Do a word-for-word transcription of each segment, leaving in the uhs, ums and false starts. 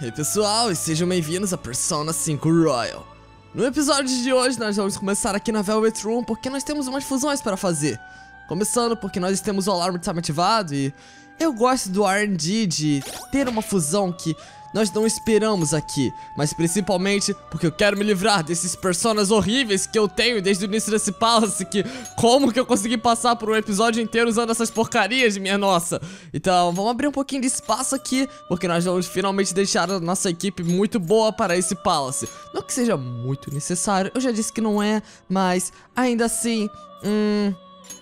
Ei pessoal, e sejam bem-vindos a Persona cinco Royal. No episódio de hoje nós vamos começar aqui na Velvet Room porque nós temos umas fusões para fazer. Começando porque nós temos o alarme de time ativado e eu gosto do R N D de ter uma fusão que nós não esperamos aqui. Mas principalmente porque eu quero me livrar desses personas horríveis que eu tenho desde o início desse palace. Que como que eu consegui passar por um episódio inteiro usando essas porcarias de minha nossa. Então vamos abrir um pouquinho de espaço aqui, porque nós vamos finalmente deixar a nossa equipe muito boa para esse palace. Não que seja muito necessário, eu já disse que não é, mas ainda assim... Hum...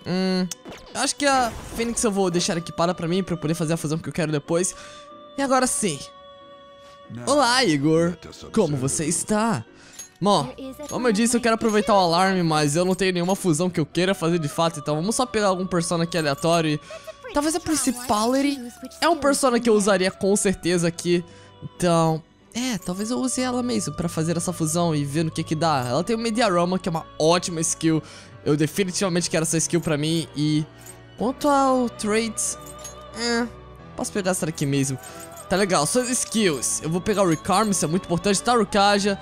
Hum... Eu acho que a Fênix eu vou deixar equipada pra mim, pra eu poder fazer a fusão que eu quero depois. E agora sim. Olá, Igor! Como você está? Bom, como eu disse, eu quero aproveitar o alarme, mas eu não tenho nenhuma fusão que eu queira fazer de fato, então vamos só pegar algum persona aqui aleatório e... Talvez a Principality é um persona que eu usaria com certeza aqui, então... É, talvez eu use ela mesmo pra fazer essa fusão e ver no que que dá. Ela tem o Mediarama, que é uma ótima skill, eu definitivamente quero essa skill pra mim e... Quanto ao traits... É, posso pegar essa daqui mesmo. Tá legal, suas skills. Eu vou pegar o Recarm, isso é muito importante. Matarukaja.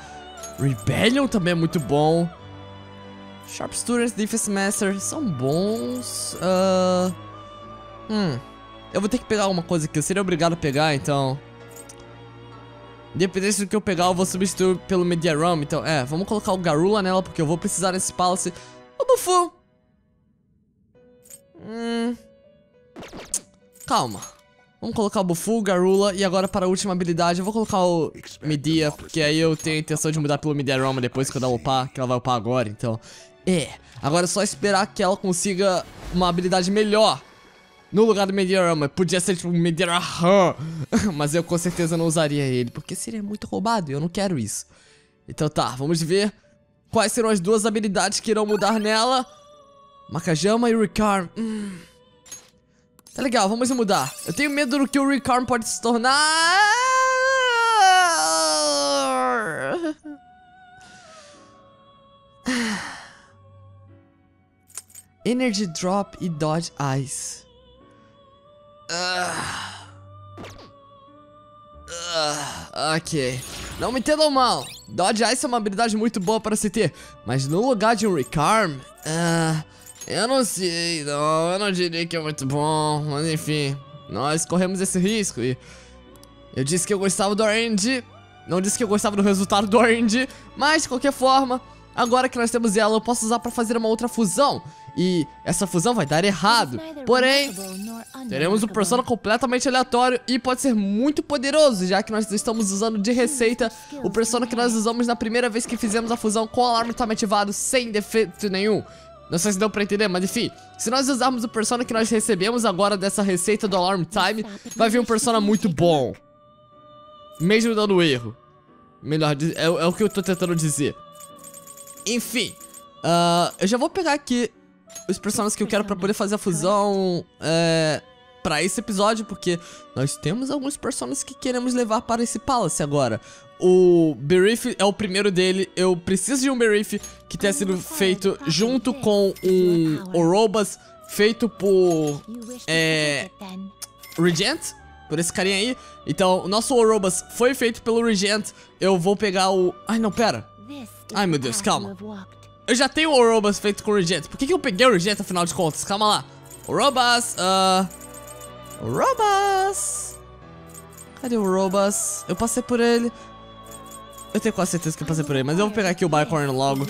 Rebellion também é muito bom. Sharp Students, Defense Master são bons. Uh... Hum. Eu vou ter que pegar alguma coisa que eu seria obrigado a pegar, então. Independente do que eu pegar, eu vou substituir pelo Mediarama. Então, é, vamos colocar o Garula nela, porque eu vou precisar desse palace. O Bufu. Hum. Calma. Vamos colocar o Bufu, Garula, e agora para a última habilidade eu vou colocar o Media, porque aí eu tenho a intenção de mudar pelo Mediarama depois que eu dar o upar, que ela vai upar agora, então... É, agora é só esperar que ela consiga uma habilidade melhor no lugar do Mediarama. Podia ser tipo um Mediarama, mas eu com certeza não usaria ele, porque seria muito roubado e eu não quero isso. Então tá, vamos ver quais serão as duas habilidades que irão mudar nela. Makajama e Recarm. Hum... Tá legal, vamos mudar. Eu tenho medo do que o Recarm pode se tornar. Energy Drop e Dodge Ice. Uh. Uh. Ok. Não me entendam mal. Dodge Ice é uma habilidade muito boa para se ter, mas no lugar de um Recarm... Uh... Eu não sei, não, eu não diria que é muito bom, mas enfim, nós corremos esse risco e... Eu disse que eu gostava do R N D, não disse que eu gostava do resultado do R N D, mas de qualquer forma, agora que nós temos ela, eu posso usar pra fazer uma outra fusão. E essa fusão vai dar errado, porém, teremos um persona completamente aleatório e pode ser muito poderoso, já que nós estamos usando de receita o persona que nós usamos na primeira vez que fizemos a fusão com o alarme time ativado, sem defeito nenhum. Não sei se deu pra entender, mas enfim, se nós usarmos o persona que nós recebemos agora dessa receita do Alarm Time, vai vir um persona muito bom. Mesmo dando erro. Melhor, é, é o que eu tô tentando dizer. Enfim, uh, eu já vou pegar aqui os personagens que eu quero pra poder fazer a fusão é, pra esse episódio, porque nós temos alguns personagens que queremos levar para esse palace agora. O Berith é o primeiro dele. Eu preciso de um Berith que tenha sido feito junto com um Orobas feito por é, Regent, por esse carinha aí. Então, o nosso Orobas foi feito pelo Regent. Eu vou pegar o... Ai, não, pera. Ai, meu Deus, calma. Eu já tenho o Orobas feito com o Regent. Por que que eu peguei o Regent, afinal de contas? Calma lá. Orobas, ah... Uh... Orobas... Cadê o Orobas? Eu passei por ele... Eu tenho quase certeza que eu passei por aí, mas eu vou pegar aqui o Bicorn logo,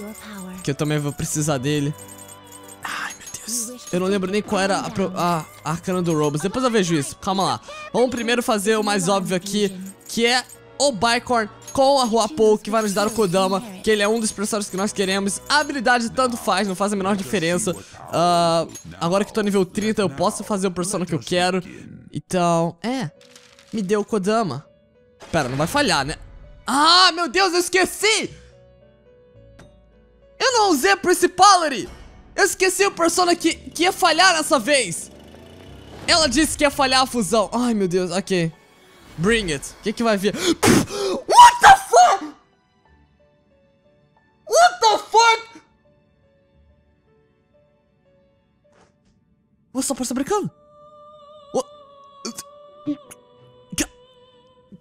que eu também vou precisar dele. Ai, meu Deus. Eu não lembro nem qual era a, a arcana do Robos. Depois eu vejo isso. Calma lá. Vamos primeiro fazer o mais óbvio aqui, que é o Bicorn com a Huapou, que vai nos dar o Kodama, que ele é um dos personagens que nós queremos. A habilidade tanto faz, não faz a menor diferença. Uh, agora que eu tô nível trinta, eu posso fazer o personagem que eu quero. Então, é. Me deu o Kodama. Pera, não vai falhar, né? Ah, meu Deus, eu esqueci! Eu não usei a Principality! Eu esqueci o persona que, que ia falhar dessa vez! Ela disse que ia falhar a fusão. Ai, meu Deus, ok. Bring it. O que que vai vir? What the fuck? What the fuck? Você só parece brincando? What?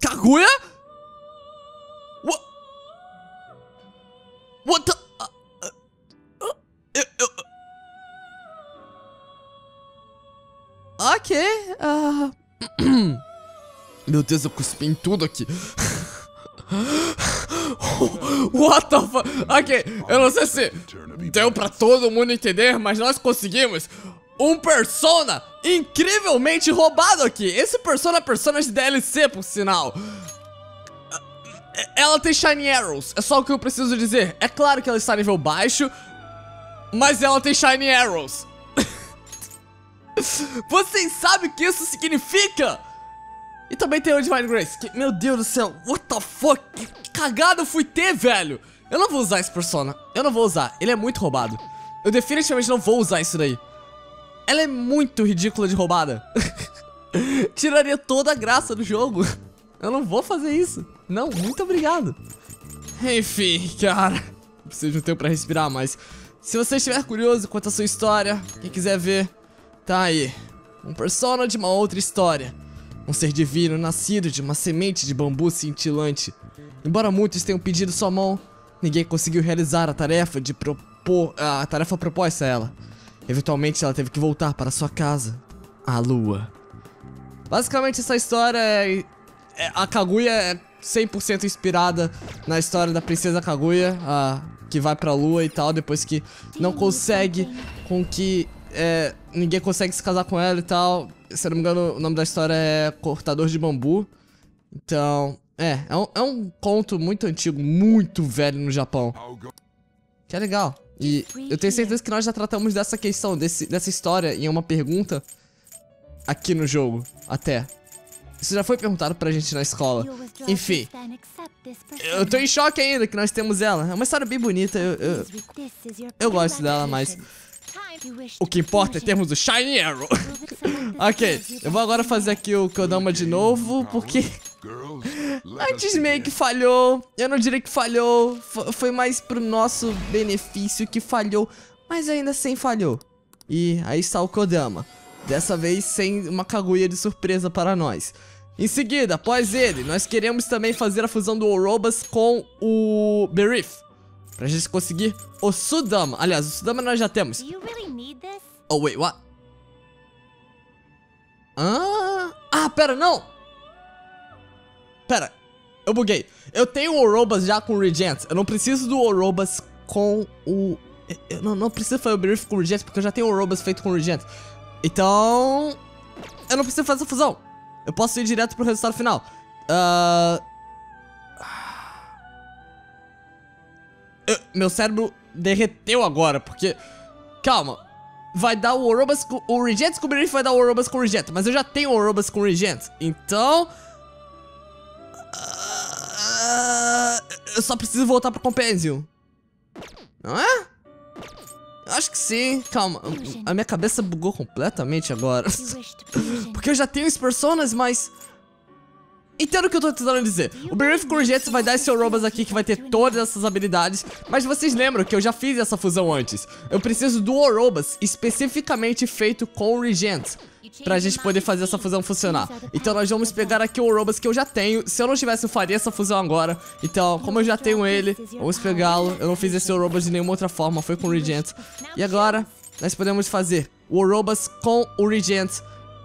Kaguya? Meu Deus, eu cuspi em tudo aqui. What the fuck? Ok, eu não sei se deu pra todo mundo entender, mas nós conseguimos um Persona incrivelmente roubado aqui. Esse Persona é Persona de D L C, por sinal. Ela tem Shiny Arrows, é só o que eu preciso dizer. É claro que ela está nível baixo, mas ela tem Shiny Arrows. Vocês sabem o que isso significa? E também tem o Divine Grace, que, meu Deus do céu, what the fuck, que cagada eu fui ter, velho. Eu não vou usar esse Persona, eu não vou usar, ele é muito roubado. Eu definitivamente não vou usar isso daí. Ela é muito ridícula de roubada. Tiraria toda a graça do jogo. Eu não vou fazer isso. Não, muito obrigado. Enfim, cara, preciso de um tempo pra respirar, mas se você estiver curioso quanto à sua história, quem quiser ver, tá aí. Um Persona de uma outra história. Um ser divino nascido de uma semente de bambu cintilante. Embora muitos tenham pedido sua mão, ninguém conseguiu realizar a tarefa de propor... a tarefa proposta a ela. Eventualmente ela teve que voltar para sua casa, a lua. Basicamente essa história é... A Kaguya é cem por cento inspirada na história da princesa Kaguya, a... que vai pra lua e tal, depois que não consegue com que... É, ninguém consegue se casar com ela e tal. Se eu não me engano, o nome da história é Cortador de Bambu. Então, é, é um, é um conto muito antigo, muito velho no Japão. Que é legal. E eu tenho certeza que nós já tratamos dessa questão, desse, dessa história em uma pergunta aqui no jogo, até. Isso já foi perguntado pra gente na escola. Enfim, eu tô em choque ainda que nós temos ela. É uma história bem bonita, eu, eu, eu gosto dela, mas... O que importa é termos o Shiny Arrow. Ok, eu vou agora fazer aqui o Kodama de novo, porque antes meio que falhou. Eu não diria que falhou, foi mais pro nosso benefício que falhou, mas ainda assim falhou. E aí está o Kodama, dessa vez sem uma Kaguya de surpresa para nós. Em seguida, após ele, nós queremos também fazer a fusão do Orobas com o Berith, pra gente conseguir o Sudama. Aliás, o Sudama nós já temos. Oh, wait, what? Ah, ah, pera, não. Pera, eu buguei. Eu tenho o Orobas já com o Regent. Eu não preciso do Orobas com o... Eu não, não preciso fazer o Berith com o Regent, porque eu já tenho o Orobas feito com o Regent. Então... eu não preciso fazer essa fusão. Eu posso ir direto pro resultado final. Ahn... Uh... Eu, meu cérebro derreteu agora, porque... Calma. Vai dar o Orobas com... O Regent com o Berith vai dar o Orobas com o Regent. Mas eu já tenho o Orobas com o Regent. Então... Uh, eu só preciso voltar pro Compendium. Não é? Acho que sim. Calma. A minha cabeça bugou completamente agora. Porque eu já tenho os Personas, mas... Entendo o que eu tô tentando dizer. O Berith com o Regent vai dar esse Orobas aqui, que vai ter todas essas habilidades. Mas vocês lembram que eu já fiz essa fusão antes. Eu preciso do Orobas especificamente feito com o Regent, pra gente poder fazer essa fusão funcionar. Então nós vamos pegar aqui o Orobas que eu já tenho. Se eu não tivesse, eu faria essa fusão agora. Então, como eu já tenho ele, vamos pegá-lo. Eu não fiz esse Orobas de nenhuma outra forma, foi com o Regent. E agora, nós podemos fazer o Orobas com o Regent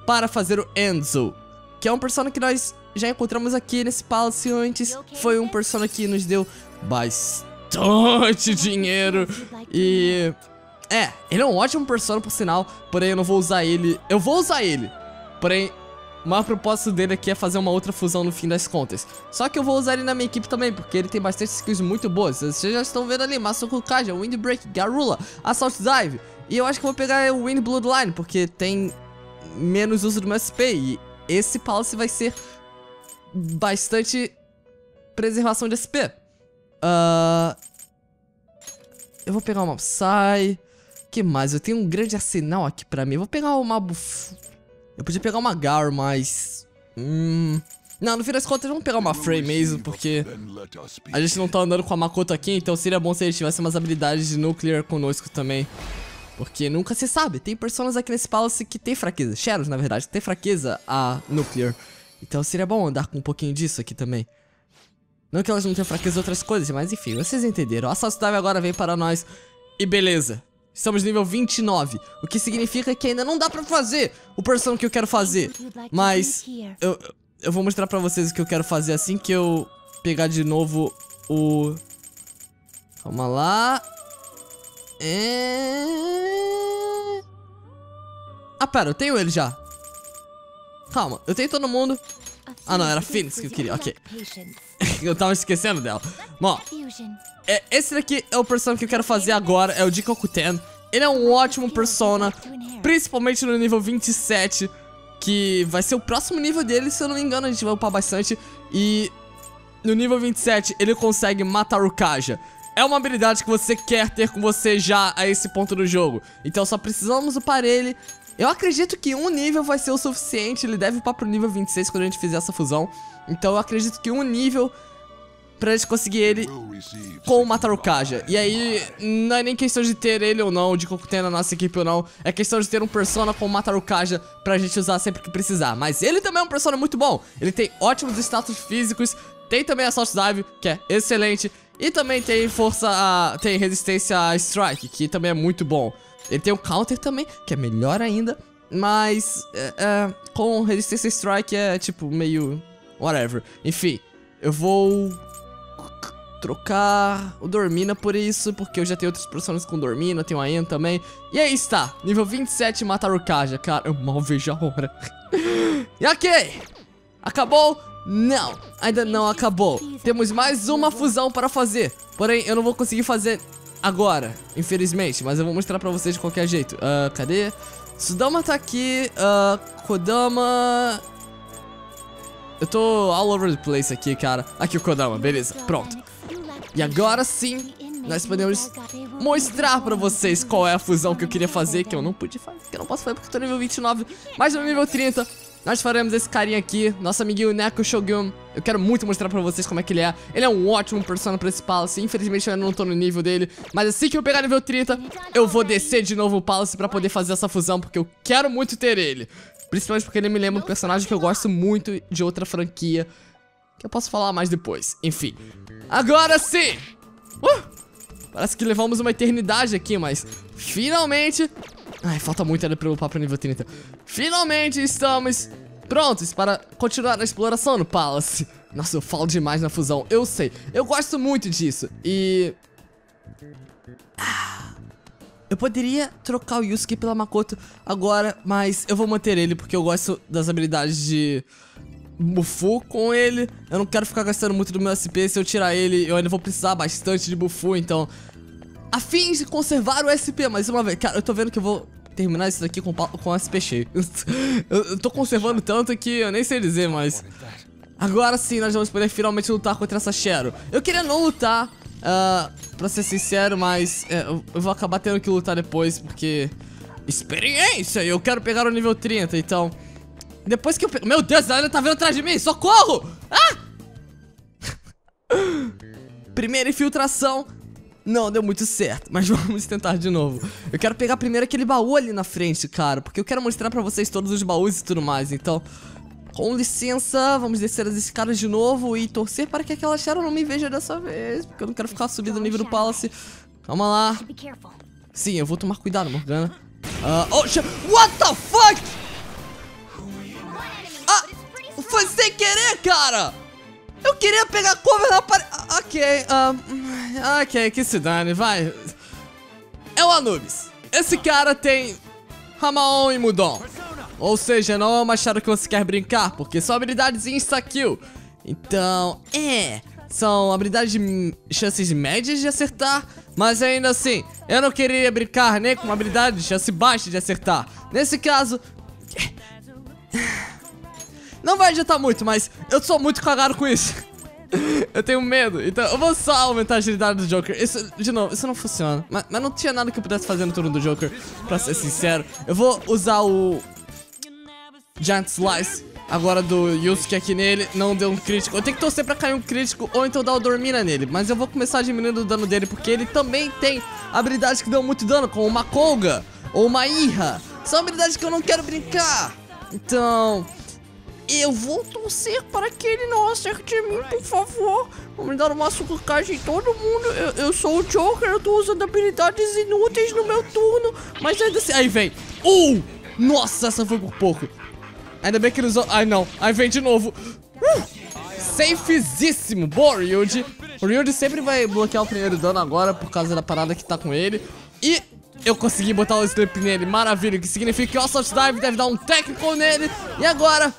para fazer o Enzo, que é um Persona que nós... já encontramos aqui nesse Palace antes. Foi um Persona que nos deu bastante dinheiro. E... é, ele é um ótimo Persona, por sinal. Porém, eu não vou usar ele. Eu vou usar ele. Porém, o maior propósito dele aqui é fazer uma outra fusão no fim das contas. Só que eu vou usar ele na minha equipe também, porque ele tem bastante skills muito boas. Vocês já estão vendo ali. Matarukaja, Windbreak, Garula, Assault Dive. E eu acho que eu vou pegar o Wind Bloodline, porque tem menos uso do meu S P. E esse Palace vai ser... bastante preservação de S P. uh, Eu vou pegar uma Psy. Que mais? Eu tenho um grande arsenal aqui pra mim. Eu vou pegar uma Bufu. Eu podia pegar uma Gar, mas... Hum... Não, no fim das contas, vamos pegar uma Frey mesmo, porque a gente não tá andando com a Makoto aqui. Então seria bom se ele tivesse umas habilidades de Nuclear conosco também, porque nunca se sabe. Tem Personas aqui nesse Palace que tem fraqueza. Cheryl, na verdade, tem fraqueza a Nuclear. Então seria bom andar com um pouquinho disso aqui também. Não que elas não tenham fraqueza em outras coisas, mas enfim, vocês entenderam. A Soft Dive agora vem para nós. E beleza, estamos nível vinte e nove, o que significa que ainda não dá pra fazer o Persona que eu quero fazer. Mas eu, eu vou mostrar pra vocês o que eu quero fazer assim que eu pegar de novo o... Calma lá... É... Ah, pera, eu tenho ele já. Calma, eu tenho todo mundo. Ah, não, era a Phoenix que eu queria, ok. Eu tava esquecendo dela. Bom, é, esse daqui é o Persona que eu quero fazer agora, é o Jikokuten. Ele é um ótimo Persona, principalmente no nível vinte e sete, que vai ser o próximo nível dele, se eu não me engano, a gente vai upar bastante. E no nível vinte e sete ele consegue Matarukaja. É uma habilidade que você quer ter com você já a esse ponto do jogo. Então só precisamos upar ele. Eu acredito que um nível vai ser o suficiente. Ele deve upar pro nível vinte e seis quando a gente fizer essa fusão. Então eu acredito que um nível pra gente conseguir ele com o Matarukaja. E aí não é nem questão de ter ele ou não, de Jikokuten na nossa equipe ou não. É questão de ter um Persona com o Matarukaja pra gente usar sempre que precisar. Mas ele também é um Persona muito bom. Ele tem ótimos status físicos. Tem também a Soft Dive, que é excelente. E também tem força, a, tem resistência a Strike, que também é muito bom. Ele tem o Counter também, que é melhor ainda. Mas é, é, com resistência a Strike é tipo meio... whatever. Enfim, eu vou trocar o Dormina por isso, porque eu já tenho outros personagens com Dormina, tenho a Anne também. E aí está, nível vinte e sete Matarukaja. Cara, eu mal vejo a hora. E ok, acabou. Não, ainda não acabou. Temos mais uma fusão para fazer. Porém, eu não vou conseguir fazer agora, infelizmente. Mas eu vou mostrar pra vocês de qualquer jeito. uh, Cadê? Sudama tá aqui. uh, Kodama... Eu tô all over the place aqui, cara. Aqui o Kodama, beleza, pronto. E agora sim, nós podemos mostrar pra vocês qual é a fusão que eu queria fazer, que eu não pude fazer, que eu não posso fazer porque eu tô no nível vinte e nove. Mas no nível trinta nós faremos esse carinha aqui, nosso amiguinho Neko Shogun. Eu quero muito mostrar pra vocês como é que ele é. Ele é um ótimo Persona Principality. Infelizmente eu ainda não tô no nível dele, mas assim que eu pegar nível trinta, eu vou descer de novo o Palace pra poder fazer essa fusão, porque eu quero muito ter ele. Principalmente porque ele me lembra um personagem que eu gosto muito de outra franquia, que eu posso falar mais depois. Enfim, agora sim! Uh! Parece que levamos uma eternidade aqui, mas finalmente... Ai, falta muito ainda pra eu upar pro nível trinta. Finalmente estamos prontos para continuar a exploração no Palace. Nossa, eu falo demais na fusão, eu sei. Eu gosto muito disso. E... Ah, eu poderia trocar o Yusuke pela Makoto agora, mas eu vou manter ele porque eu gosto das habilidades de Bufu com ele. Eu não quero ficar gastando muito do meu S P. Se eu tirar ele, eu ainda vou precisar bastante de Bufu, então... a fim de conservar o S P, mais uma vez. Cara, eu tô vendo que eu vou terminar isso daqui com, com S P cheio. eu, eu tô conservando tanto que eu nem sei dizer, mas... Agora sim, nós vamos poder finalmente lutar contra essa Cheryl. Eu queria não lutar, uh, pra ser sincero, mas é, eu, eu vou acabar tendo que lutar depois, porque... experiência! Eu quero pegar o nível trinta, então... Depois que eu... Pe... Meu Deus, ela tá vindo atrás de mim! Socorro! Ah! Primeira infiltração... Não, deu muito certo, mas vamos tentar de novo. Eu quero pegar primeiro aquele baú ali na frente, cara, porque eu quero mostrar pra vocês todos os baús e tudo mais, então... Com licença, vamos descer as escadas de novo e torcer para que aquela Cheryl não me veja dessa vez, porque eu não quero ficar subindo o nível do Palace. Calma lá. Sim, eu vou tomar cuidado, Morgana. Uh, oh, Cheryl... What the fuck? Ah, foi sem querer, cara! Eu queria pegar cover na parede... Ok, uh, ok, que se dane, vai. É o Anubis. Esse cara tem Hamaon e Mudon. Ou seja, não é uma Cheryl que você quer brincar, porque são habilidades insta-kill. Então, é... são habilidades de chances médias de acertar, mas ainda assim, eu não queria brincar nem com uma habilidade de chance baixa de acertar. Nesse caso... Não vai adiantar muito, mas eu sou muito cagado com isso. Eu tenho medo, então eu vou só aumentar a agilidade do Joker. Isso, de novo, isso não funciona. Mas, mas não tinha nada que eu pudesse fazer no turno do Joker, pra ser sincero. Eu vou usar o Giant Slice agora do Yusuke aqui nele. Não deu um crítico. Eu tenho que torcer pra cair um crítico ou então dar o Dormina nele. Mas eu vou começar diminuindo o dano dele, porque ele também tem habilidades que dão muito dano, como uma Kolga ou uma Irra. São habilidades que eu não quero brincar. Então... eu vou torcer para que ele não acerte em mim, por favor. Vou me dar uma sucacagem em todo mundo. Eu, eu sou o Joker, eu tô usando habilidades inúteis no meu turno. Mas ainda assim... Aí vem. Uh! Nossa, essa foi por pouco. Ainda bem que ele usou... Ai, não. Ai, vem de novo. Uh! Safezíssimo. Boa, Ryuji. O Ryuji sempre vai bloquear o primeiro dano agora por causa da parada que tá com ele. E... eu consegui botar o Sleep nele, maravilha. O que significa que o Assault Dive deve dar um técnico nele. E agora,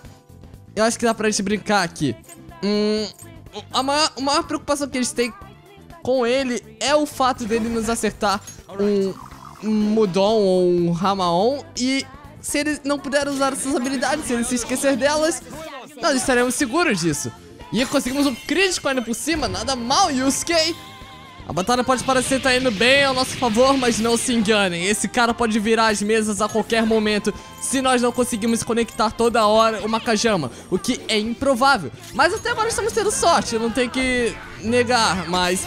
eu acho que dá pra gente brincar aqui. Hum, a, maior, a maior preocupação que eles têm com ele é o fato dele nos acertar um, um Mudon ou um Hamaon. E se ele não puder usar essas habilidades, se ele se esquecer delas, nós estaremos seguros disso. E conseguimos um crítico ainda por cima, nada mal, Yusuke. A batalha pode parecer estar indo bem ao nosso favor, mas não se enganem. Esse cara pode virar as mesas a qualquer momento se nós não conseguirmos conectar toda hora uma Kajama, o que é improvável. Mas até agora estamos tendo sorte, eu não tenho que negar, mas...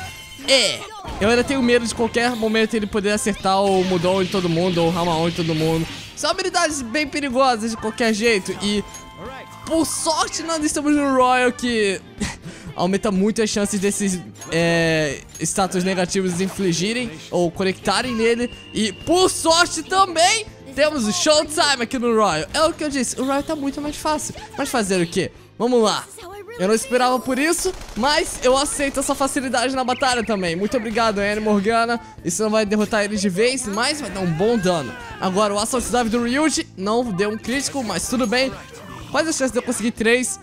é, eu ainda tenho medo de qualquer momento ele poder acertar o Mudon em todo mundo ou o Hamaon em todo mundo. São habilidades bem perigosas de qualquer jeito e... por sorte nós estamos no Royal que... aumenta muito as chances desses é, status negativos infligirem ou conectarem nele. E por sorte também temos o Showtime aqui no Royal. É o que eu disse, o Royal tá muito mais fácil. Mas fazer o quê? Vamos lá. Eu não esperava por isso, mas eu aceito essa facilidade na batalha também. Muito obrigado, Anne Morgana. Isso não vai derrotar eles de vez, mas vai dar um bom dano. Agora o Assault Dive do Ryuji não deu um crítico, mas tudo bem. Quais as chances de eu conseguir três?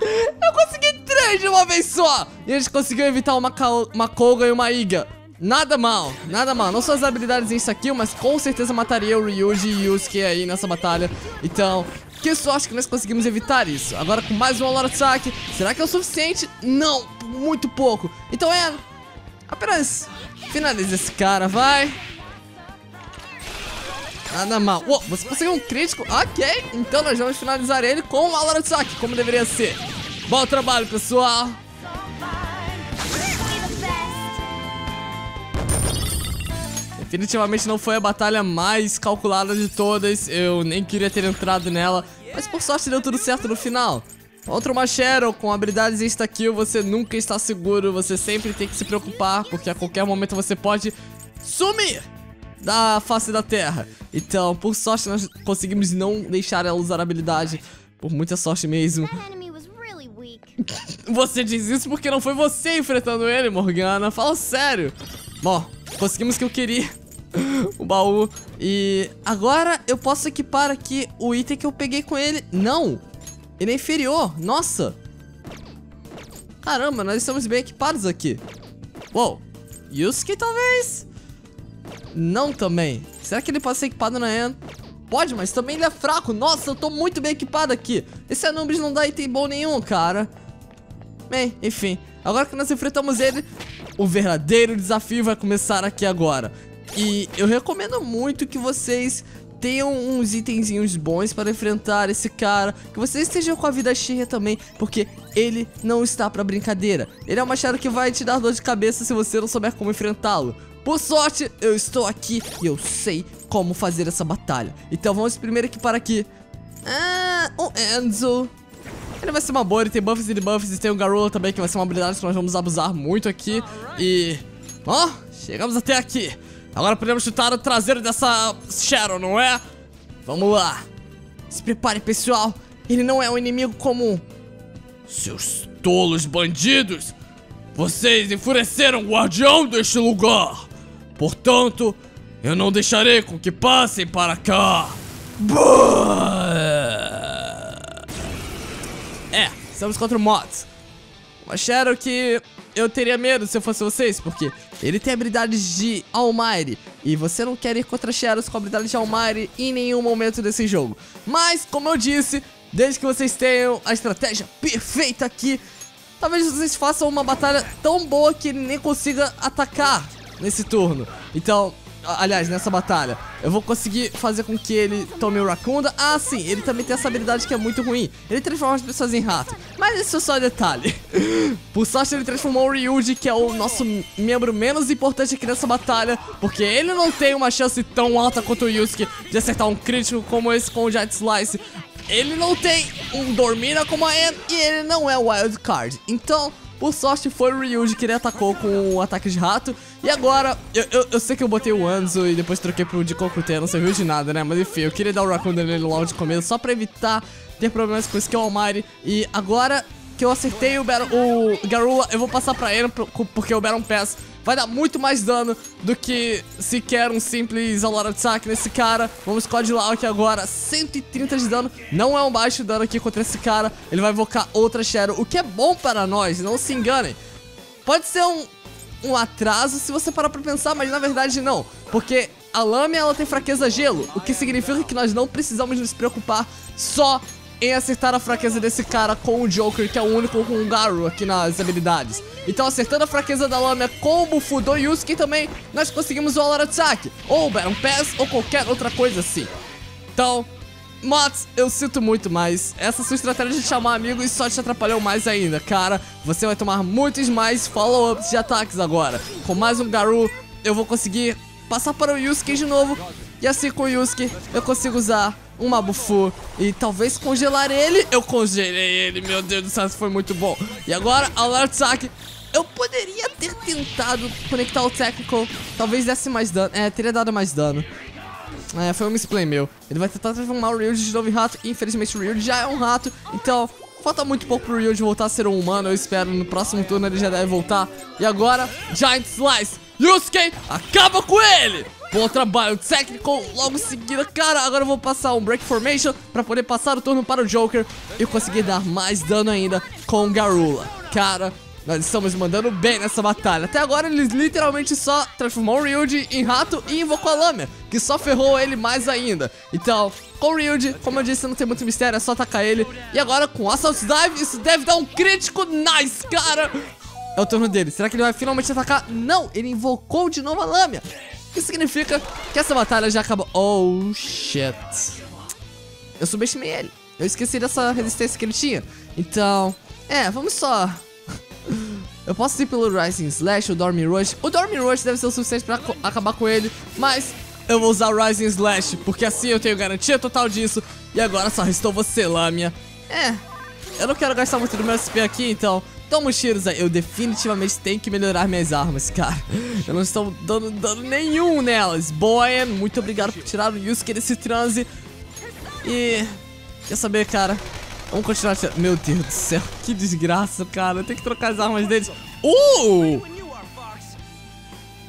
Eu consegui três de uma vez só! E a gente conseguiu evitar uma, uma Koga e uma Iga. Nada mal, nada mal. Não são as habilidades em skill, mas com certeza mataria o Ryuji e Yusuke aí nessa batalha. Então, que sorte que nós conseguimos evitar isso. Agora com mais um All Out Attack. Será que é o suficiente? Não, muito pouco. Então é... apenas finaliza esse cara, vai. Nada mal. Uou, você conseguiu um crítico? Ok, então nós vamos finalizar ele com um All Out Attack, como deveria ser. Bom trabalho, pessoal! Definitivamente não foi a batalha mais calculada de todas. Eu nem queria ter entrado nela, mas por sorte deu tudo certo no final. Contra uma Cheryl com habilidades insta-kill, você nunca está seguro. Você sempre tem que se preocupar, porque a qualquer momento você pode sumir da face da terra. Então, por sorte, nós conseguimos não deixar ela usar a habilidade. Por muita sorte mesmo. Você diz isso porque não foi você enfrentando ele, Morgana. Fala sério. Bom, conseguimos o que eu queria. O baú. E agora eu posso equipar aqui o item que eu peguei com ele. Não, ele é inferior. Nossa. Caramba, nós estamos bem equipados aqui. Uou, Yusuke talvez? Não também. Será que ele pode ser equipado na Anne? Pode, mas também ele é fraco. Nossa, eu tô muito bem equipado aqui. Esse Anubis não dá item bom nenhum, cara. Bem, enfim. Agora que nós enfrentamos ele, o verdadeiro desafio vai começar aqui agora. E eu recomendo muito que vocês tenham uns itenzinhos bons para enfrentar esse cara, que vocês estejam com a vida cheia também, porque ele não está pra brincadeira. Ele é uma chave que vai te dar dor de cabeça se você não souber como enfrentá-lo. Por sorte, eu estou aqui e eu sei como fazer essa batalha. Então vamos primeiro equipar aqui. Ah, o Enzo. Ele vai ser uma boa, ele tem buffs e debuffs. E tem o Garula também, que vai ser uma habilidade que nós vamos abusar muito aqui. E... ó, oh, chegamos até aqui. Agora podemos chutar o traseiro dessa Cheryl, não é? Vamos lá. Se prepare, pessoal. Ele não é um inimigo comum. Seus tolos bandidos, vocês enfureceram o guardião deste lugar. Portanto, eu não deixarei com que passem para cá. É, estamos contra o Mods. Uma Cheryl que eu teria medo se eu fosse vocês, porque ele tem habilidades de Almighty. E você não quer ir contra Cheryls com habilidades de Almighty em nenhum momento desse jogo. Mas, como eu disse, desde que vocês tenham a estratégia perfeita aqui, talvez vocês façam uma batalha tão boa que ele nem consiga atacar nesse turno. Então... aliás, nessa batalha, eu vou conseguir fazer com que ele tome o Racunda. Ah, sim, ele também tem essa habilidade que é muito ruim. Ele transforma as pessoas em rato. Mas isso é só detalhe. Por sorte, ele transformou o Ryuji, que é o nosso membro menos importante aqui nessa batalha, porque ele não tem uma chance tão alta quanto o Yusuke de acertar um crítico como esse com o Giant Slice. Ele não tem um Dormina como a Anne e ele não é o Wild Card. Então, Por sorte, foi o Ryuji que ele atacou com um ataque de rato. E agora, eu, eu, eu sei que eu botei o Anzo e depois troquei pro de Kokute, não serviu de nada, né? Mas enfim, eu queria dar o Raccoon nele logo de começo, só pra evitar ter problemas com o Skill Almighty. E agora que eu acertei o, Battle, o Garula, eu vou passar pra ele, porque o Battle Pass vai dar muito mais dano do que sequer um simples Aurora Attack nesse cara. Vamos codilar aqui agora, cento e trinta de dano. Não é um baixo dano aqui contra esse cara. Ele vai invocar outra Cheryl, o que é bom para nós, não se enganem. Pode ser um, um atraso se você parar pra pensar, mas na verdade não. Porque a Lamia, ela tem fraqueza gelo, o que significa que nós não precisamos nos preocupar só em acertar a fraqueza desse cara com o Joker, que é o único com o Garou aqui nas habilidades. Então, acertando a fraqueza da Lamia com o Bufu do Yusuke também, nós conseguimos o Aurora Attack, ou o Baron Pass, ou qualquer outra coisa assim. Então, Mots, eu sinto muito, mas essa sua estratégia de chamar amigos só te atrapalhou mais ainda, cara. Você vai tomar muitos mais follow-ups de ataques agora. Com mais um Garou, eu vou conseguir passar para o Yusuke de novo. E assim, com o Yusuke, eu consigo usar uma Bufu e talvez congelar ele. Eu congelei ele, meu Deus do céu, isso foi muito bom. E agora, Aurora Attack. Eu poderia ter tentado conectar o Technical, talvez desse mais dano. É, teria dado mais dano. É, foi um misplay meu. Ele vai tentar transformar o Ryuji de novo em rato. Infelizmente, o Ryuji já é um rato, então falta muito pouco pro Ryuji voltar a ser um humano. Eu espero, no próximo turno ele já deve voltar. E agora, Giant Slice. Yusuke, acaba com ele! Bom trabalho técnico, logo em seguida, cara, agora eu vou passar um Break Formation pra poder passar o turno para o Joker e conseguir dar mais dano ainda com o Garula. Cara, nós estamos mandando bem nessa batalha. Até agora ele literalmente só transformou o Ryuji em rato e invocou a Lamia, que só ferrou ele mais ainda. Então, com o Ryuji, como eu disse, não tem muito mistério, é só atacar ele. E agora com o Assault Dive, isso deve dar um crítico nice, cara. É o turno dele, será que ele vai finalmente atacar? Não, ele invocou de novo a Lamia. O que significa que essa batalha já acabou. Oh, shit. Eu subestimei ele. Eu esqueci dessa resistência que ele tinha. Então, é, vamos só. Eu posso ir pelo Rising Slash, o Dorming Rush. O Dorming Rush deve ser o suficiente pra co acabar com ele. Mas eu vou usar o Rising Slash, porque assim eu tenho garantia total disso. E agora só restou você, Lamia. É, eu não quero gastar muito do meu S P aqui, então toma os tiros aí. Eu definitivamente tenho que melhorar minhas armas, cara. Eu não estou dando dano nenhum nelas. Boyan, muito obrigado por tirar o Yusuke desse transe. E quer saber, cara? Vamos continuar tirando. Meu Deus do céu, que desgraça, cara. Eu tenho que trocar as armas deles. Uh!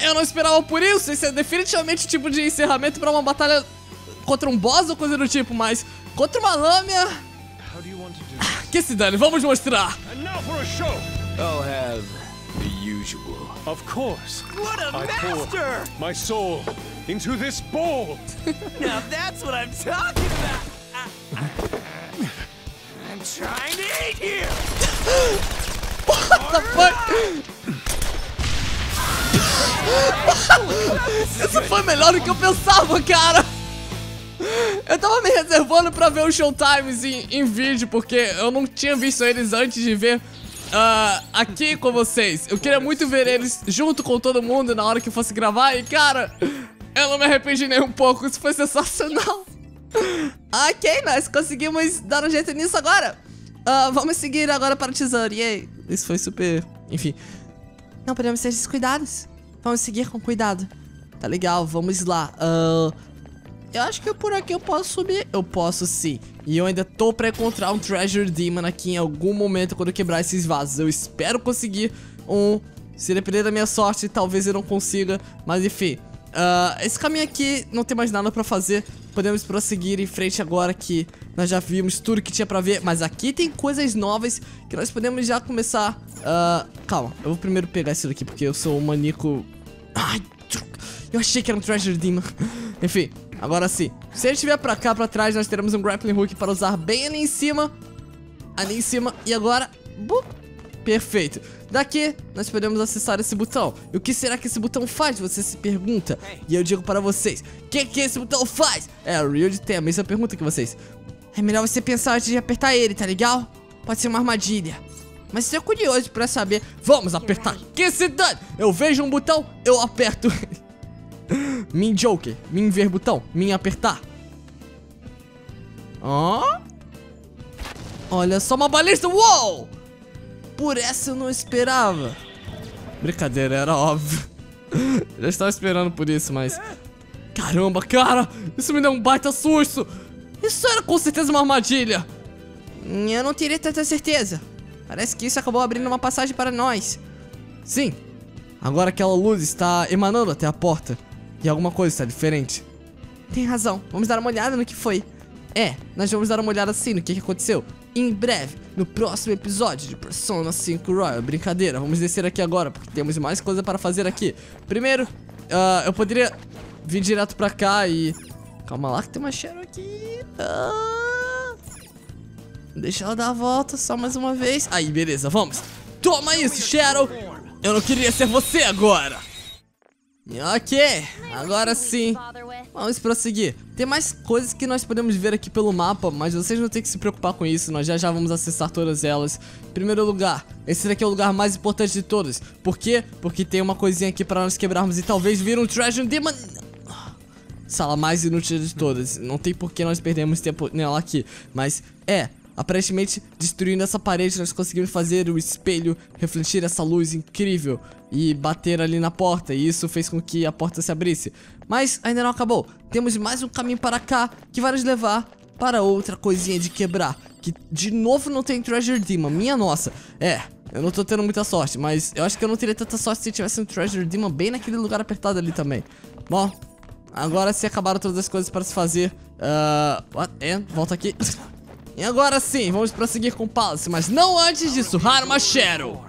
Eu não esperava por isso. Isso é definitivamente o tipo de encerramento para uma batalha contra um boss ou coisa do tipo, mas contra uma Lamia. Que se dane, vamos mostrar! And now for a show! I'll have the usual. Of course! What a I master! My soul into this bowl! Now that's what I'm talking about! I, I, I'm trying to eat here! What the fuck? Isso foi melhor do que eu pensava, cara! Eu tava me reservando pra ver os showtimes em, em vídeo, porque eu não tinha visto eles antes de ver uh, aqui com vocês. Eu queria muito ver eles junto com todo mundo na hora que eu fosse gravar. E cara, eu não me arrependi nem um pouco, isso foi sensacional. Ok, nós conseguimos dar um jeito nisso agora. uh, Vamos seguir agora para o tesouro. E aí, isso foi super, enfim. Não podemos ser descuidados. Vamos seguir com cuidado. Tá legal, vamos lá. uh, Eu acho que por aqui eu posso subir. Eu posso sim. E eu ainda tô pra encontrar um Treasure Demon aqui em algum momento quando eu quebrar esses vasos. Eu espero conseguir um. Se depender da minha sorte, talvez eu não consiga. Mas enfim. Uh, esse caminho aqui não tem mais nada pra fazer. Podemos prosseguir em frente agora que nós já vimos tudo que tinha pra ver. Mas aqui tem coisas novas que nós podemos já começar. Uh, calma. Eu vou primeiro pegar isso daqui porque eu sou um maníaco. Ai, eu achei que era um Treasure Demon. Enfim. Agora sim, se ele estiver pra cá, pra trás, nós teremos um grappling hook para usar bem ali em cima. Ali em cima, e agora... Bup, perfeito. Daqui, nós podemos acessar esse botão. E o que será que esse botão faz? Você se pergunta. E eu digo para vocês, o que que esse botão faz? É, o Ryuji tem a mesma pergunta que vocês. É melhor você pensar antes de apertar ele, tá legal? Pode ser uma armadilha. Mas se é curioso pra saber... Vamos apertar. Que se dane! Eu vejo um botão, eu aperto ele. Min Joker, min ver botão, min apertar. Ó, oh? Olha só uma balista, uou! por essa eu não esperava. Brincadeira, era óbvio. Já estava esperando por isso, mas... Caramba, cara! Isso me deu um baita susto! Isso era com certeza uma armadilha! Eu não teria tanta certeza. Parece que isso acabou abrindo uma passagem para nós. Sim. Agora aquela luz está emanando até a porta. E alguma coisa está diferente. Tem razão. Vamos dar uma olhada no que foi. É, nós vamos dar uma olhada sim no que, que aconteceu. Em breve, no próximo episódio de Persona cinco Royal. Brincadeira, vamos descer aqui agora, porque temos mais coisa para fazer aqui. Primeiro, uh, eu poderia vir direto pra cá e... Calma lá que tem uma Cheryl aqui. Ah... Deixa ela dar a volta só mais uma vez. Aí, beleza, vamos. Toma isso, Cheryl. Eu não queria ser você agora. Ok, agora sim. Vamos prosseguir. Tem mais coisas que nós podemos ver aqui pelo mapa, mas vocês não tem que se preocupar com isso. Nós já já vamos acessar todas elas. Em primeiro lugar, esse daqui é o lugar mais importante de todos. Por quê? Porque tem uma coisinha aqui pra nós quebrarmos e talvez vir um Treasure Demon. Sala mais inútil de todas. Não tem por que nós perdemos tempo nela aqui. Mas é, aparentemente destruindo essa parede nós conseguimos fazer o espelho refletir essa luz incrível e bater ali na porta, e isso fez com que a porta se abrisse. Mas ainda não acabou. Temos mais um caminho para cá que vai nos levar para outra coisinha de quebrar, que de novo não tem Treasure Demon. Minha nossa. É, eu não tô tendo muita sorte, mas eu acho que eu não teria tanta sorte se tivesse um Treasure Demon bem naquele lugar apertado ali também. Bom, agora se acabaram todas as coisas para se fazer. Uh, what? É, volta aqui. E agora sim, vamos prosseguir com o Palace, mas não antes de surrar uma Cheryl.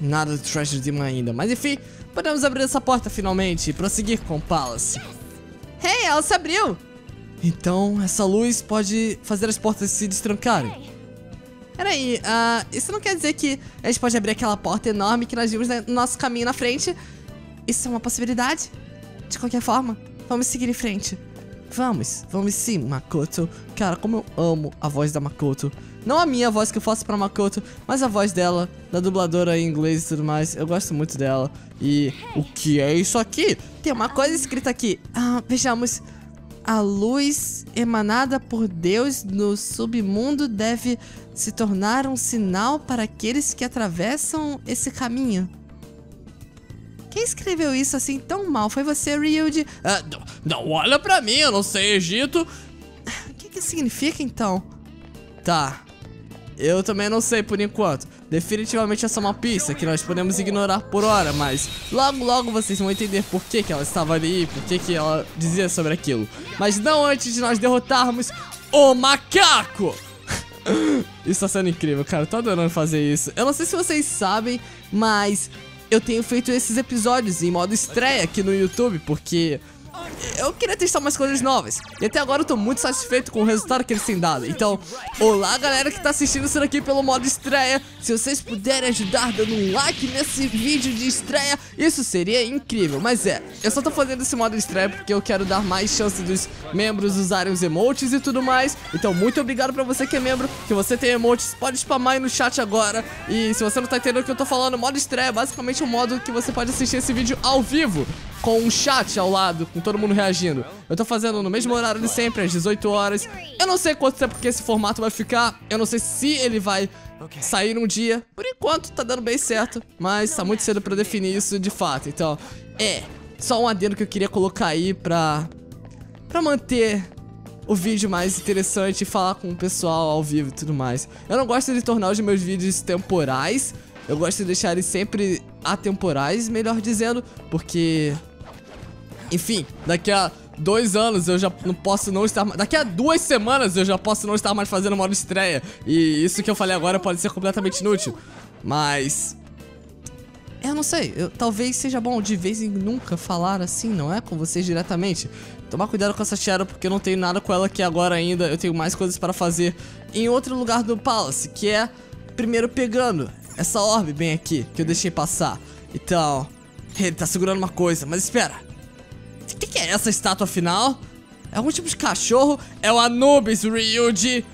Nada de Treasure Demon ainda, mas enfim, podemos abrir essa porta finalmente e prosseguir com o Palace. Hey, ela se abriu! Então, essa luz pode fazer as portas se destrancarem. Peraí, uh, isso não quer dizer que a gente pode abrir aquela porta enorme que nós vimos no nosso caminho na frente? Isso é uma possibilidade? De qualquer forma, vamos seguir em frente. Vamos, vamos sim, Makoto. Cara, como eu amo a voz da Makoto. Não a minha voz que eu faço pra Makoto, mas a voz dela, da dubladora em inglês e tudo mais. Eu gosto muito dela. E o que é isso aqui? Tem uma coisa escrita aqui. Ah, vejamos. A luz emanada por Deus no submundo deve se tornar um sinal para aqueles que atravessam esse caminho. Quem escreveu isso assim tão mal? Foi você, Ryuji? Ah, não, não olha pra mim, eu não sei Egito. O que que significa, então? Tá. Eu também não sei por enquanto. Definitivamente é só uma pista que nós podemos ignorar por hora, mas logo, logo vocês vão entender por que que ela estava ali, por que que ela dizia sobre aquilo. Mas não antes de nós derrotarmos o macaco! Isso tá sendo incrível, cara. Eu tô adorando fazer isso. Eu não sei se vocês sabem, mas... eu tenho feito esses episódios em modo estreia aqui no YouTube, porque eu queria testar umas coisas novas. E até agora eu tô muito satisfeito com o resultado que eles têm dado. Então, olá galera que tá assistindo isso daqui pelo modo estreia. Se vocês puderem ajudar dando um like nesse vídeo de estreia, isso seria incrível. Mas é, eu só tô fazendo esse modo estreia porque eu quero dar mais chance dos membros usarem os emotes e tudo mais. Então, muito obrigado pra você que é membro, que você tem emotes, pode spamar aí no chat agora. E se você não tá entendendo o que eu tô falando, modo estreia é basicamente um modo que você pode assistir esse vídeo ao vivo, com um chat ao lado, com todo mundo reagindo. Eu tô fazendo no mesmo horário de sempre, às dezoito horas. Eu não sei quanto tempo que esse formato vai ficar. Eu não sei se ele vai sair um dia. Por enquanto tá dando bem certo, mas tá muito cedo pra definir isso de fato. Então, é só um adendo que eu queria colocar aí pra, pra manter o vídeo mais interessante e falar com o pessoal ao vivo e tudo mais. Eu não gosto de tornar os meus vídeos temporais. Eu gosto de deixar eles sempre atemporais, melhor dizendo, porque... enfim, daqui a dois anos eu já não posso não estar... daqui a duas semanas eu já posso não estar mais fazendo modo estreia. E isso que eu falei agora pode ser completamente inútil. Mas... eu não sei, eu, talvez seja bom de vez em nunca falar assim, não é? Com vocês diretamente. Tomar cuidado com essa Cheryl, porque eu não tenho nada com ela aqui agora ainda. Eu tenho mais coisas para fazer em outro lugar do Palace, que é... primeiro pegando essa orbe bem aqui, que eu deixei passar. Então... ele tá segurando uma coisa, mas espera... o que, que é essa estátua afinal? É algum tipo de cachorro? É o Anubis, Ryuji!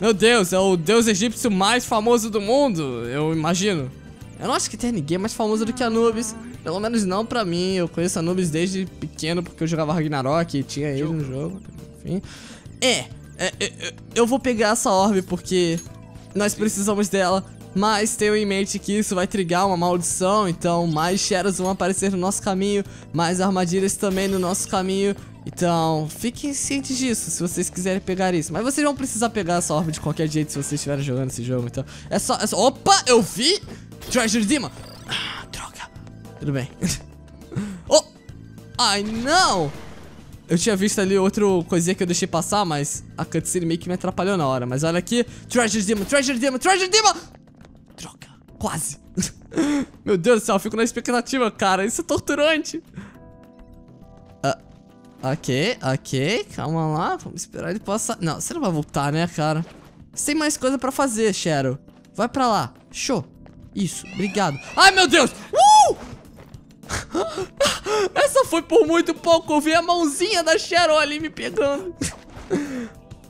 Meu Deus, é o deus egípcio mais famoso do mundo, eu imagino. Eu não acho que tem ninguém mais famoso do que Anubis. Pelo menos não pra mim, eu conheço Anubis desde pequeno porque eu jogava Ragnarok e tinha ele no jogo. Enfim... É, é, é eu vou pegar essa orbe porque nós precisamos dela mas tenham em mente que isso vai trigar uma maldição, então mais Sheryl's vão aparecer no nosso caminho, mais armadilhas também no nosso caminho. Então, fiquem cientes disso, se vocês quiserem pegar isso. Mas vocês vão precisar pegar essa orbe de qualquer jeito se vocês estiverem jogando esse jogo, então... É só... É só... Opa, eu vi! Treasure Demon! Ah, droga! Tudo bem. Oh! Ai, não! Eu tinha visto ali outra coisinha que eu deixei passar, mas a cutscene meio que me atrapalhou na hora. Mas olha aqui! Treasure Demon! Treasure Demon! Treasure Demon! Droga! Quase! Meu Deus do céu, eu fico na expectativa, cara. Isso é torturante! Ok, ok, calma lá, vamos esperar ele passar. Não, você não vai voltar, né, cara? Você tem mais coisa pra fazer, Cheryl. Vai pra lá, show. Isso, obrigado. Ai, meu Deus! Uh! Essa foi por muito pouco. Eu vi a mãozinha da Cheryl ali me pegando.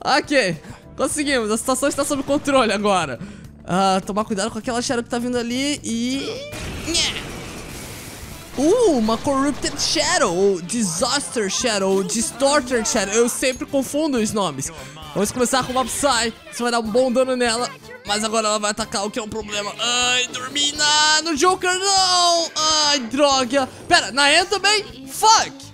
Ok, conseguimos, a situação está sob controle agora. Ah, tomar cuidado com aquela Cheryl que tá vindo ali e... Uh, uma Corrupted Shadow, Disaster Shadow, Distorted Shadow. Eu sempre confundo os nomes. Vamos começar com uma Psy. Isso vai dar um bom dano nela. Mas agora ela vai atacar, o que é um problema. Ai, Dormina, no Joker não. Ai, droga. Pera, na E também? Fuck.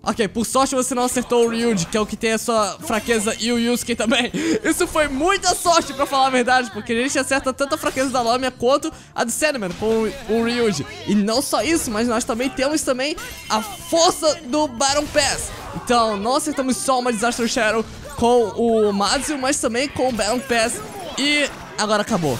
Ok, por sorte você não acertou o Ryuji, que é o que tem a sua fraqueza, e o Yusuke também. Isso foi muita sorte, pra falar a verdade, porque a gente acerta tanto a fraqueza da Lamia quanto a do Sandman com o Ryuji. E não só isso, mas nós também temos também a força do Battle Pass. Então, não acertamos só uma Disaster Shadow com o Mazu, mas também com o Battle Pass. E agora acabou.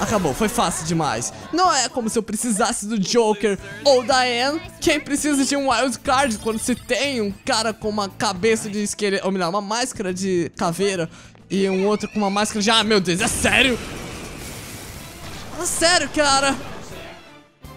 Acabou, foi fácil demais. Não é como se eu precisasse do Joker ou da Anne. Quem precisa de um wildcard quando se tem um cara com uma cabeça de esqueleto, ou melhor, uma máscara de caveira e um outro com uma máscara de... Ah, meu Deus, é sério? É sério, cara?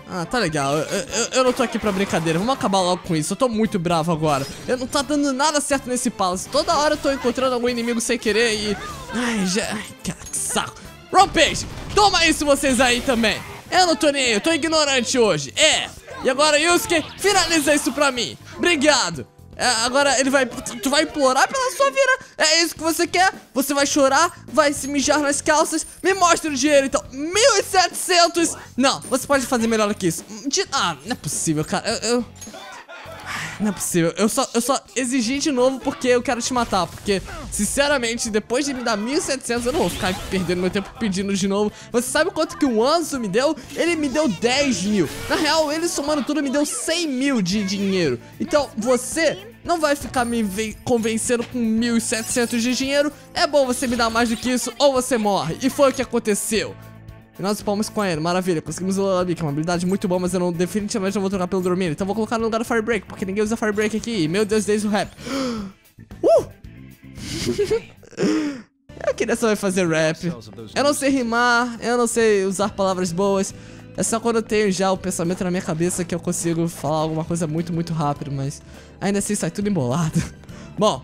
Ah, tá legal, eu, eu, eu não tô aqui pra brincadeira. Vamos acabar logo com isso, eu tô muito bravo agora. Eu não tá dando nada certo nesse palácio. Toda hora eu tô encontrando algum inimigo sem querer e... Ai, já... Ai, cara, que saco. Rampage! Toma isso vocês aí também! Eu não tô nem aí, eu tô ignorante hoje! É! E agora Yusuke, finaliza isso pra mim! Obrigado! É, agora ele vai... Tu vai implorar pela sua vida? É isso que você quer? Você vai chorar? Vai se mijar nas calças? Me mostra o dinheiro então! mil e setecentos! Não, você pode fazer melhor que isso! De... Ah, não é possível, cara! Eu... eu... Não é possível, eu só, eu só exigi de novo porque eu quero te matar. Porque, sinceramente, depois de me dar mil e setecentos, eu não vou ficar perdendo meu tempo pedindo de novo. Você sabe quanto que o Enzo me deu? Ele me deu dez mil. Na real, ele somando tudo me deu cem mil de dinheiro. Então, você não vai ficar me convencendo com mil e setecentos de dinheiro. É bom você me dar mais do que isso ou você morre. E foi o que aconteceu. E nós palmas com ele, maravilha. Conseguimos o Lamia, que é uma habilidade muito boa, mas eu não, definitivamente não vou trocar pelo Dormina. Então vou colocar no lugar do Fire Break, porque ninguém usa Fire Break aqui. E, meu Deus, desde o rap. Uh! Eu queria saber fazer rap. Eu não sei rimar, eu não sei usar palavras boas. É só quando eu tenho já o pensamento na minha cabeça que eu consigo falar alguma coisa muito, muito rápido, mas ainda assim sai tudo embolado. Bom,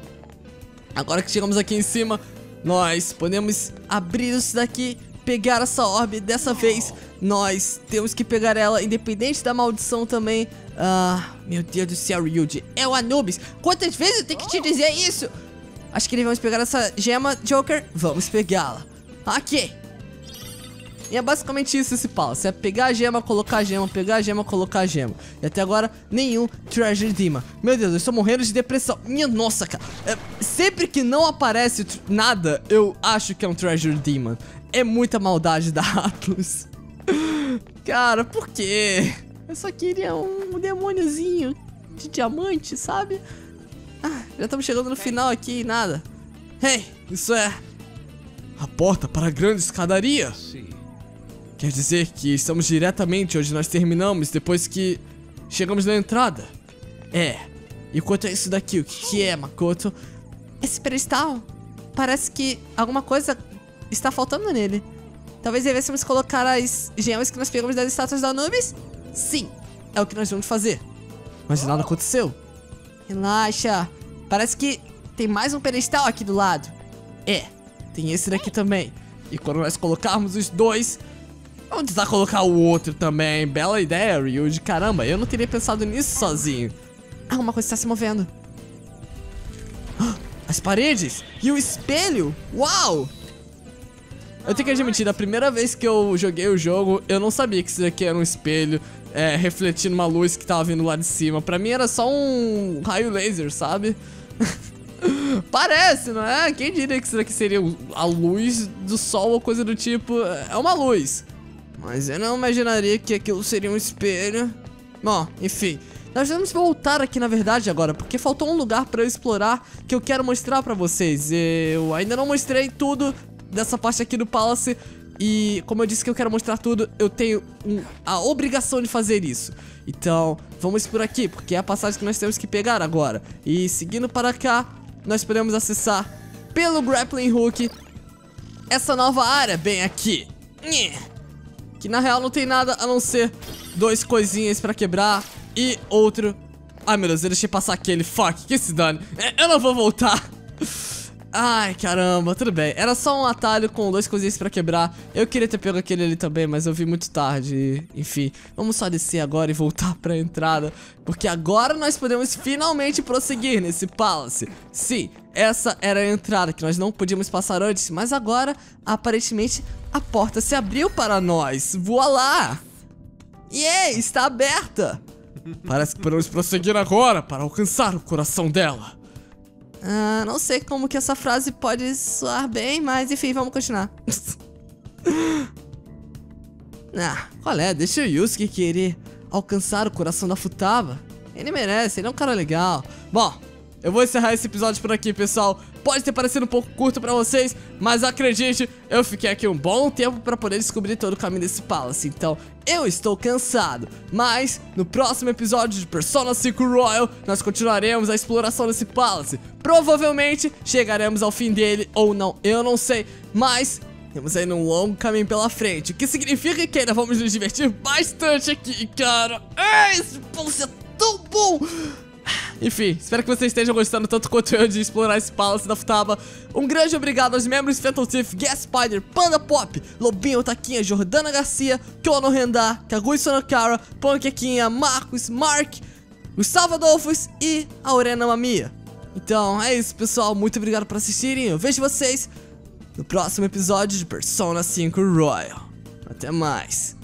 agora que chegamos aqui em cima, nós podemos abrir isso daqui. Pegar essa orbe, dessa vez nós temos que pegar ela, independente da maldição também. Ah, meu Deus do céu, Ryuji, é o Anubis. Quantas vezes eu tenho que te dizer isso? Acho que nem vamos pegar essa gema, Joker. Vamos pegá-la. Ok. E é basicamente isso esse palácio. É pegar a gema, colocar a gema, pegar a gema, colocar a gema. E até agora, nenhum Treasure Demon. Meu Deus, eu estou morrendo de depressão. Minha nossa, cara. É, sempre que não aparece nada, eu acho que é um Treasure Demon. É muita maldade da Atlas. Cara, por quê? Eu só queria um demôniozinho de diamante, sabe? Ah, já estamos chegando no final aqui e nada. Hey, isso é... a porta para a grande escadaria. Quer dizer que estamos diretamente onde nós terminamos depois que chegamos na entrada. É. E quanto a isso daqui, o que é, Makoto? Esse pedestal parece que alguma coisa está faltando nele. Talvez devêssemos colocar as gemas que nós pegamos das estátuas da Anubis? Sim, é o que nós vamos fazer. Mas nada aconteceu. Relaxa. Parece que tem mais um pedestal aqui do lado. É, tem esse daqui também. E quando nós colocarmos os dois... Vamos tentar colocar o outro também. Bela ideia, Ryuji. Caramba, eu não teria pensado nisso sozinho. Ah, uma coisa está se movendo. As paredes e o espelho. Uau! Eu tenho que admitir, da primeira vez que eu joguei o jogo, eu não sabia que isso daqui era um espelho é, refletindo uma luz que tava vindo lá de cima. Pra mim era só um raio laser, sabe? Parece, não é? Quem diria que isso daqui seria a luz do sol ou coisa do tipo? É uma luz. Mas eu não imaginaria que aquilo seria um espelho. Bom, enfim. Nós vamos voltar aqui, na verdade, agora, porque faltou um lugar pra eu explorar que eu quero mostrar pra vocês. Eu ainda não mostrei tudo dessa parte aqui do Palace. E como eu disse que eu quero mostrar tudo, eu tenho um, a obrigação de fazer isso. Então, vamos por aqui, porque é a passagem que nós temos que pegar agora. E seguindo para cá, nós podemos acessar pelo Grappling Hook essa nova área bem aqui. Que na real não tem nada a não ser dois coisinhas pra quebrar e outro... Ai meu Deus, eu deixei passar aquele, fuck, que se dane. Eu não vou voltar. Ai, caramba, tudo bem. Era só um atalho com dois coisinhas pra quebrar. Eu queria ter pego aquele ali também, mas eu vi muito tarde. Enfim, vamos só descer agora e voltar pra entrada, porque agora nós podemos finalmente prosseguir nesse Palace. Sim, essa era a entrada que nós não podíamos passar antes, mas agora, aparentemente, a porta se abriu para nós. Voilá! Yeah, está aberta! Parece que podemos prosseguir agora para alcançar o coração dela. Ah, não sei como que essa frase pode soar bem, mas enfim, vamos continuar. Ah, qual é? Deixa o Yusuke querer alcançar o coração da Futaba. Ele merece, ele é um cara legal. Bom, eu vou encerrar esse episódio por aqui, pessoal. Pode ter parecido um pouco curto pra vocês, mas acredite, eu fiquei aqui um bom tempo pra poder descobrir todo o caminho desse Palace. Então, eu estou cansado. Mas, no próximo episódio de Persona cinco Royal, nós continuaremos a exploração desse Palace. Provavelmente, chegaremos ao fim dele ou não, eu não sei. Mas, temos ainda um longo caminho pela frente, o que significa que ainda vamos nos divertir bastante aqui, cara. Esse Palace é tão bom! Enfim, espero que vocês estejam gostando tanto quanto eu de explorar esse Palace da Futaba. Um grande obrigado aos membros Phantom Thief, Gas Spider, Panda Pop, Lobinho, Taquinha, Jordana Garcia, Kono Rendá, Kaguya Sonokara, Panquequinha, Marcos, Mark, Gustavo Adolfos e Aurena Mamia. Então é isso, pessoal, muito obrigado por assistirem. Eu vejo vocês no próximo episódio de Persona cinco Royal. Até mais.